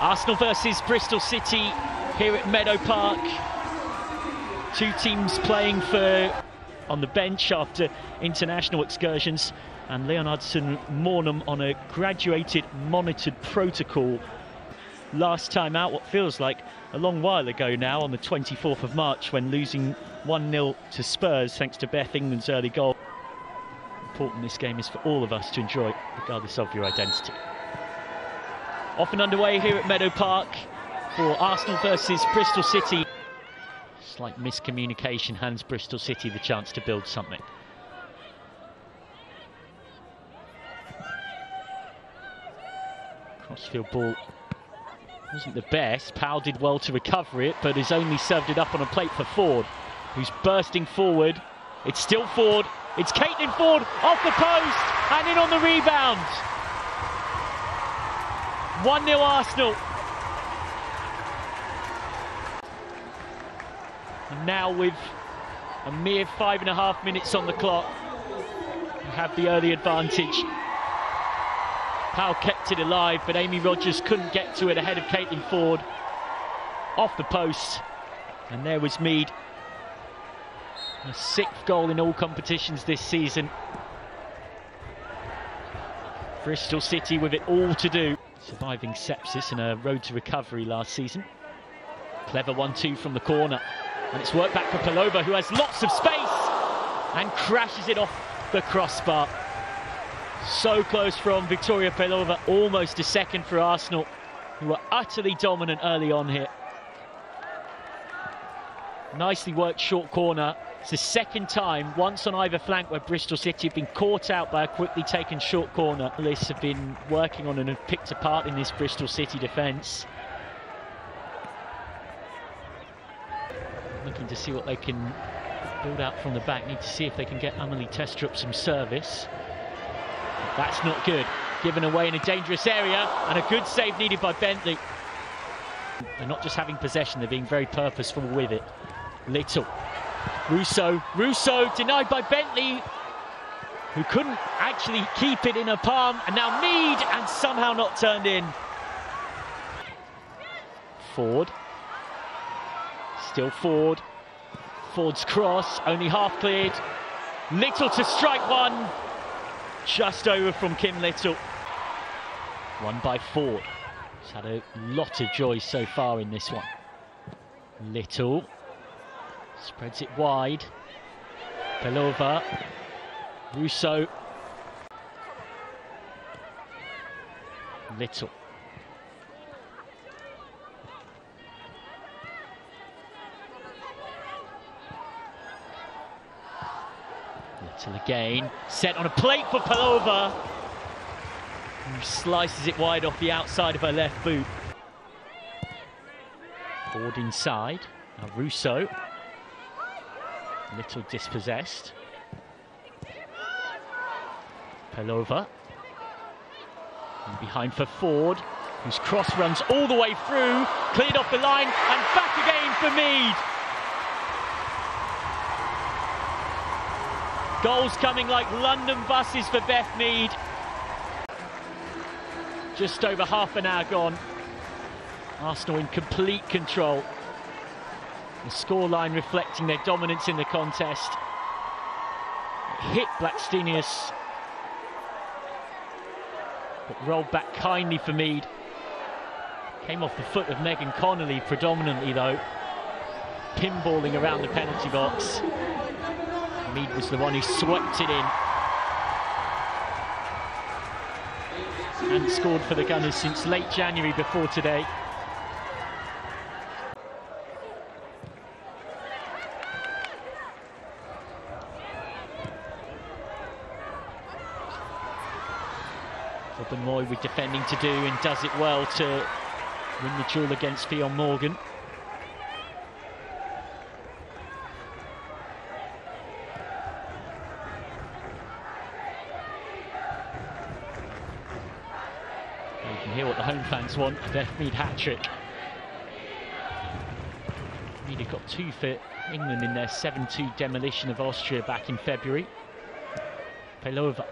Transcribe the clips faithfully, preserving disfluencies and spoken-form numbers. Arsenal versus Bristol City here at Meadow Park. Two teams playing for on the bench after international excursions, and Leonardson Mornham on a graduated monitored protocol. Last time out, what feels like a long while ago now, on the twenty-fourth of March, when losing one nil to Spurs thanks to Beth England's early goal. Important this game is for all of us to enjoy, regardless of your identity. Off and underway here at Meadow Park for Arsenal versus Bristol City. Slight miscommunication hands Bristol City the chance to build something. Crossfield ball wasn't the best. Powell did well to recover it, but has only served it up on a plate for Ford, who's bursting forward. It's still Ford. It's Caitlin Ford off the post and in on the rebound. one nil Arsenal. And now, with a mere five and a half minutes on the clock, we have the early advantage. Powell kept it alive, but Amy Rogers couldn't get to it ahead of Caitlin Ford. Off the post, and there was Mead. Her sixth goal in all competitions this season. Bristol City with it all to do. Surviving sepsis and a road to recovery last season. Clever one two from the corner. And it's worked back for Pelova, who has lots of space and crashes it off the crossbar. So close from Victoria Pelova, almost a second for Arsenal, who were utterly dominant early on here. Nicely worked short corner. It's the second time, once on either flank, where Bristol City have been caught out by a quickly taken short corner. Lists have been working on and have picked apart in this Bristol City defence. Looking to see what they can build out from the back. Need to see if they can get Amelie Testrup some service. That's not good. Given away in a dangerous area, and a good save needed by Bentley. They're not just having possession, they're being very purposeful with it. Little. Russo. Russo denied by Bentley, who couldn't actually keep it in her palm. And now Mead, and somehow not turned in. Ford. Still Ford. Ford's cross, only half cleared. Little to strike one. Just over from Kim Little. Won by Ford. He's had a lot of joy so far in this one. Little spreads it wide. Pelova. Russo. Little. Little again, set on a plate for Pelova, who slices it wide off the outside of her left boot. Ford inside, now Russo, Little dispossessed. Pelova, and behind for Ford, whose cross runs all the way through, cleared off the line, and back again for Mead. Goals coming like London buses for Beth Mead. Just over half an hour gone. Arsenal in complete control. The scoreline reflecting their dominance in the contest. It hit Blackstenius, but rolled back kindly for Mead. Came off the foot of Megan Connolly predominantly though. Pinballing around the penalty box. Mead was the one who swept it in and scored for the Gunners since late January before today. Wubben-Moy with defending to do, and does it well to win the duel against Fionn Morgan. Hear what the home fans want, a Beth Mead hat-trick. Mead have got two for England in their seven two demolition of Austria back in February. Pelova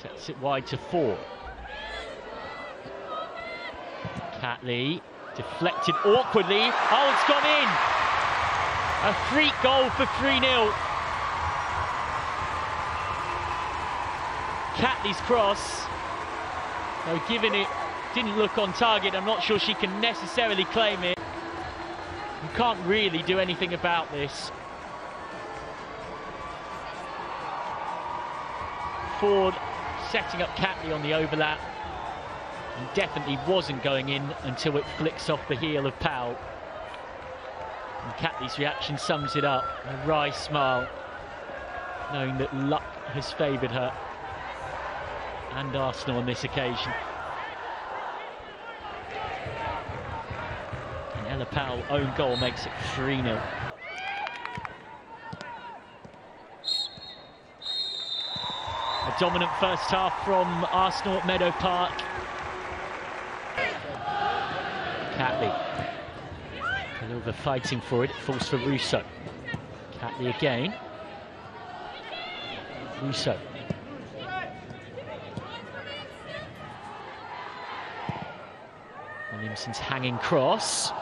sets it wide to Ford. Catley, deflected awkwardly. Oh, it's gone in. A freak goal for three nil. Catley's cross, though given it didn't look on target, I'm not sure she can necessarily claim it. You can't really do anything about this. Ford setting up Catley on the overlap, and definitely wasn't going in until it flicks off the heel of Powell. And Catley's reaction sums it up, a wry smile, knowing that luck has favoured her and Arsenal on this occasion. And Ella Powell, own goal, makes it three nil. A dominant first half from Arsenal at Meadow Park. Catley. Pelova fighting for it, it falls for Russo. Catley again. Russo. Williamson's hanging cross.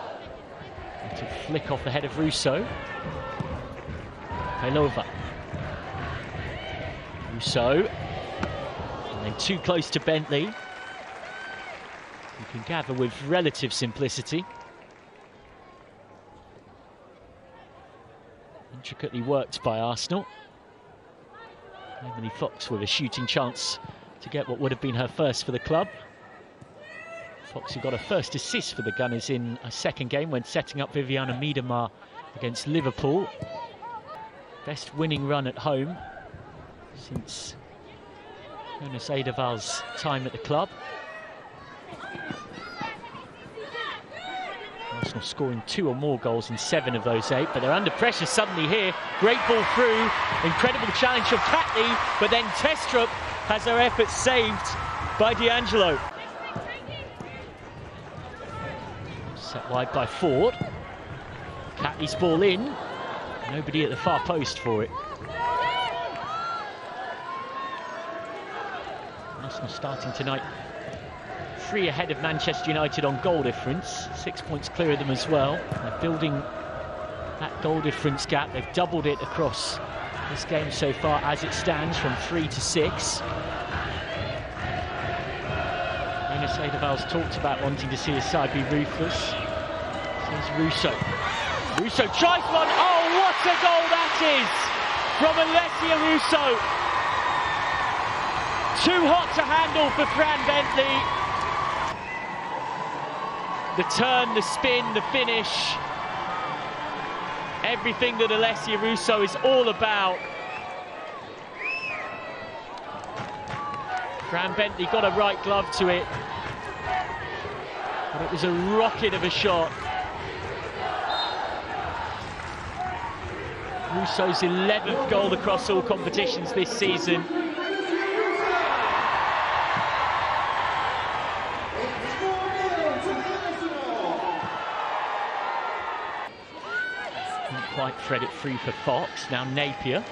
Little flick off the head of Russo. Pelova. Russo, and then too close to Bentley. You can gather with relative simplicity. Intricately worked by Arsenal. Emily Fox with a shooting chance to get what would have been her first for the club. Fox, who got her first assist for the Gunners in a second game when setting up Viviana Miedema against Liverpool. Best winning run at home since Jonas Edeval's time at the club. Arsenal scoring two or more goals in seven of those eight, but they're under pressure suddenly here. Great ball through, incredible challenge from Catley, but then Testrup has her efforts saved by D'Angelo. Set wide by Ford. Catley's ball in, nobody at the far post for it. Arsenal starting tonight three ahead of Manchester United on goal difference, six points clear of them as well. They're building that goal difference gap, they've doubled it across this game so far as it stands from three to six. Jonas Edeval's talked about wanting to see his side be ruthless. Here's Russo. Russo tries one, oh what a goal that is from Alessia Russo. Too hot to handle for Fran Bentley. The turn, the spin, the finish. Everything that Alessia Russo is all about. Fran Bentley got a right glove to it. But it was a rocket of a shot. Russo's eleventh goal across all competitions this season. Quite thread it free for Fox. Now Napier.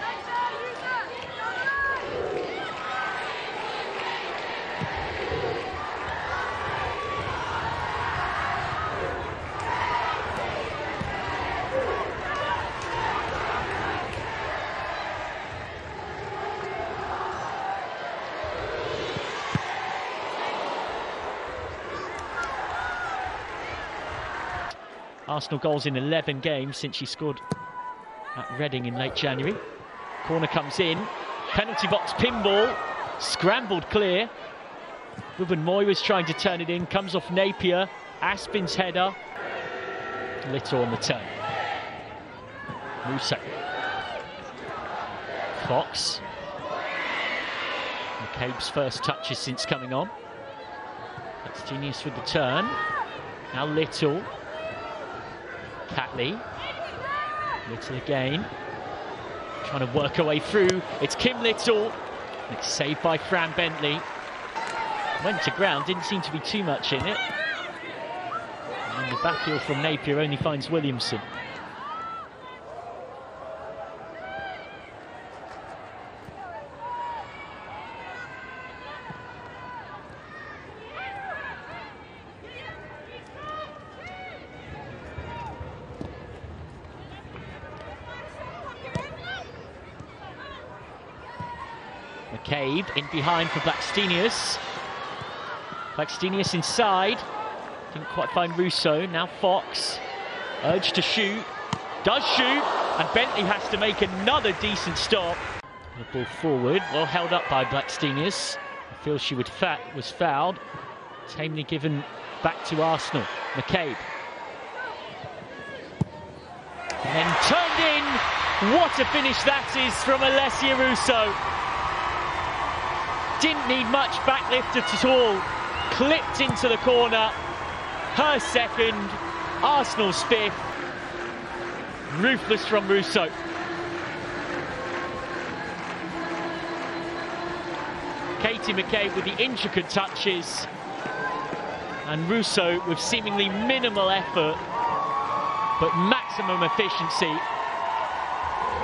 Arsenal goals in eleven games since she scored at Reading in late January. Corner comes in, penalty box pinball, scrambled clear. Wubben-Moy was trying to turn it in, comes off Napier, Aspin's header. Little on the turn. Russo. Fox. McCabe's first touches since coming on. Blackstenius with the turn. Now Little. Catley, Little again, trying to work her way through, it's Kim Little, it's saved by Fran Bentley. Went to ground, didn't seem to be too much in it. And the back heel from Napier only finds Williamson. McCabe in behind for Blackstenius. Blackstenius inside. Didn't quite find Russo. Now Fox. Urged to shoot. Does shoot. And Bentley has to make another decent stop. The ball forward. Well held up by Blackstenius. I feel she would fa was fouled. Tamely given back to Arsenal. McCabe. And then turned in. What a finish that is from Alessia Russo. Didn't need much backlift at all. Clipped into the corner. Her second. Arsenal's fifth. Ruthless from Russo. Katie McCabe with the intricate touches. And Russo with seemingly minimal effort, but maximum efficiency.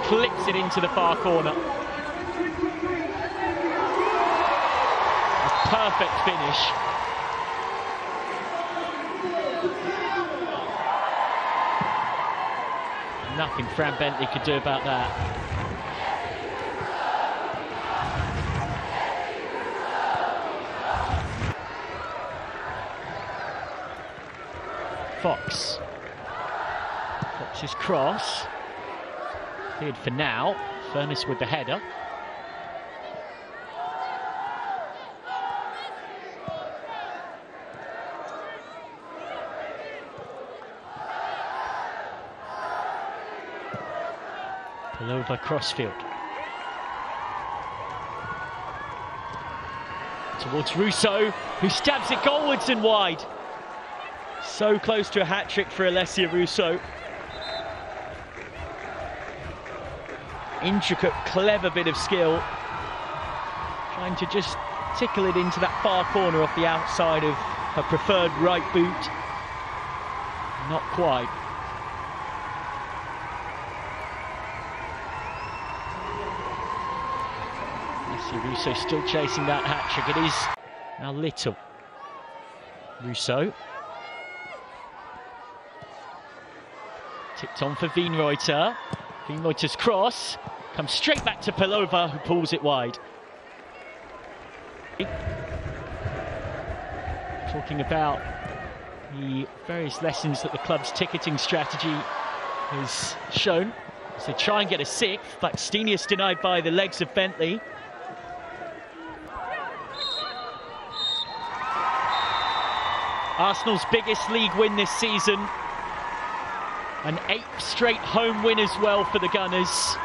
Clips it into the far corner. A perfect finish. Nothing Fran Bentley could do about that. Fox. Fox's cross. Cleared for now. Furness with the header. Pelova crossfield. Towards Russo, who stabs it goalwards and wide. So close to a hat-trick for Alessia Russo. Intricate, clever bit of skill. Trying to just tickle it into that far corner off the outside of her preferred right boot. Not quite. Alessia Russo still chasing that hat-trick. It is now Little. Russo. Tipped on for Wienreuter. Wienreuter's cross comes straight back to Pelova, who pulls it wide. Talking about the various lessons that the club's ticketing strategy has shown. As they try and get a sixth, Blackstenius denied by the legs of Bentley. Arsenal's biggest league win this season. An eighth straight home win as well for the Gunners.